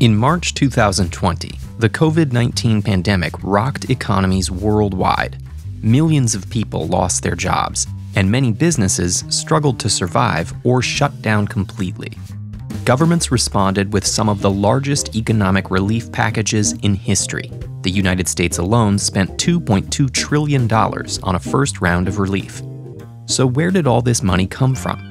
In March 2020, the COVID-19 pandemic rocked economies worldwide. Millions of people lost their jobs, and many businesses struggled to survive or shut down completely. Governments responded with some of the largest economic relief packages in history. The United States alone spent $2.2 trillion on a first round of relief. So where did all this money come from?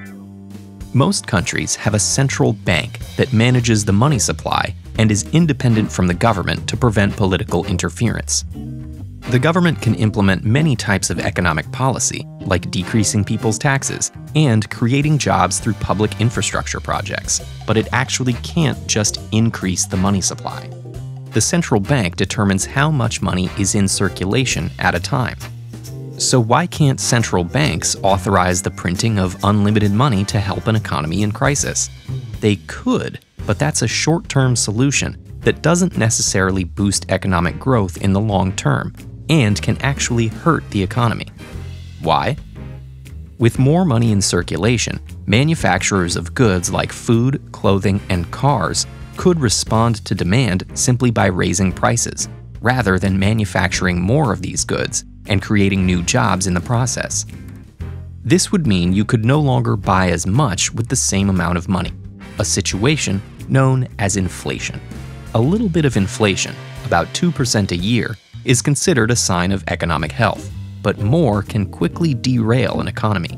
Most countries have a central bank that manages the money supply and is independent from the government to prevent political interference. The government can implement many types of economic policy, like decreasing people's taxes and creating jobs through public infrastructure projects, but it actually can't just increase the money supply. The central bank determines how much money is in circulation at a time. So why can't central banks authorize the printing of unlimited money to help an economy in crisis? They could, but that's a short-term solution that doesn't necessarily boost economic growth in the long term and can actually hurt the economy. Why? With more money in circulation, manufacturers of goods like food, clothing, and cars could respond to demand simply by raising prices, rather than manufacturing more of these goods and creating new jobs in the process. This would mean you could no longer buy as much with the same amount of money, a situation known as inflation. A little bit of inflation, about 2% a year, is considered a sign of economic health, but more can quickly derail an economy.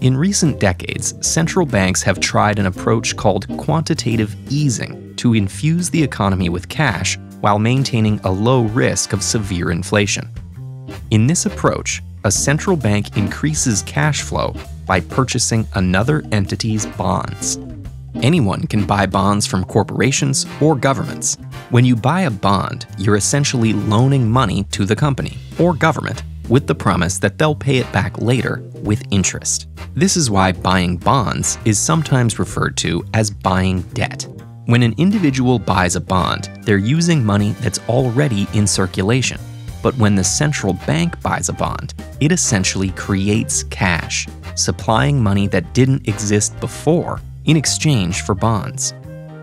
In recent decades, central banks have tried an approach called quantitative easing to infuse the economy with cash while maintaining a low risk of severe inflation. In this approach, a central bank increases cash flow by purchasing another entity's bonds. Anyone can buy bonds from corporations or governments. When you buy a bond, you're essentially loaning money to the company or government with the promise that they'll pay it back later with interest. This is why buying bonds is sometimes referred to as buying debt. When an individual buys a bond, they're using money that's already in circulation. But when the central bank buys a bond, it essentially creates cash, supplying money that didn't exist before in exchange for bonds.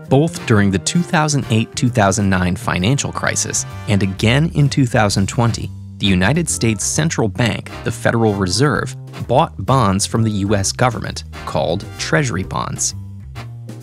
Both during the 2008-2009 financial crisis and again in 2020, the United States Central Bank, the Federal Reserve, bought bonds from the US government called Treasury bonds.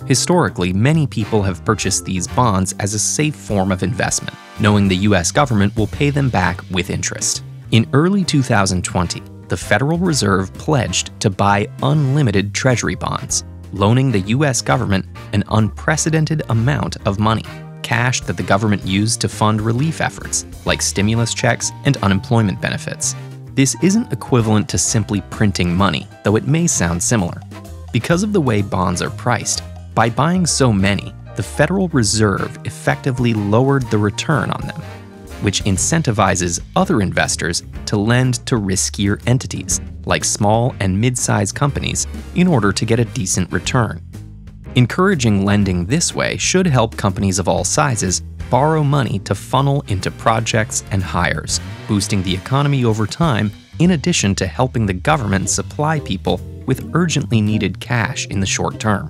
Historically, many people have purchased these bonds as a safe form of investment, knowing the US government will pay them back with interest. In early 2020, the Federal Reserve pledged to buy unlimited Treasury bonds, loaning the US government an unprecedented amount of money, cash that the government used to fund relief efforts, like stimulus checks and unemployment benefits. This isn't equivalent to simply printing money, though it may sound similar. Because of the way bonds are priced, by buying so many, the Federal Reserve effectively lowered the return on them, which incentivizes other investors to lend to riskier entities, like small and mid-sized companies, in order to get a decent return. Encouraging lending this way should help companies of all sizes borrow money to funnel into projects and hires, boosting the economy over time in addition to helping the government supply people with urgently needed cash in the short term.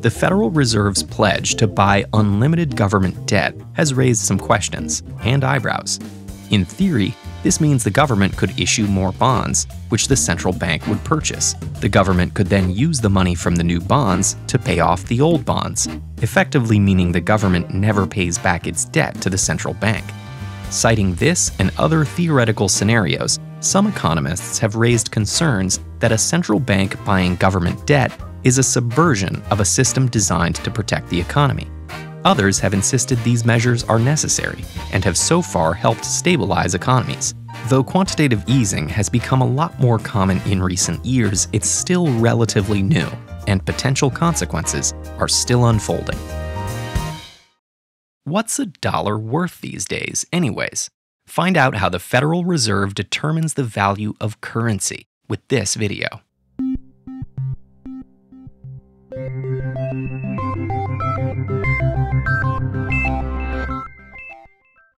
The Federal Reserve's pledge to buy unlimited government debt has raised some questions and eyebrows. In theory, this means the government could issue more bonds, which the central bank would purchase. The government could then use the money from the new bonds to pay off the old bonds, effectively meaning the government never pays back its debt to the central bank. Citing this and other theoretical scenarios, some economists have raised concerns that a central bank buying government debt is a subversion of a system designed to protect the economy. Others have insisted these measures are necessary and have so far helped stabilize economies. Though quantitative easing has become a lot more common in recent years, it's still relatively new, and potential consequences are still unfolding. What's a dollar worth these days, anyways? Find out how the Federal Reserve determines the value of currency with this video.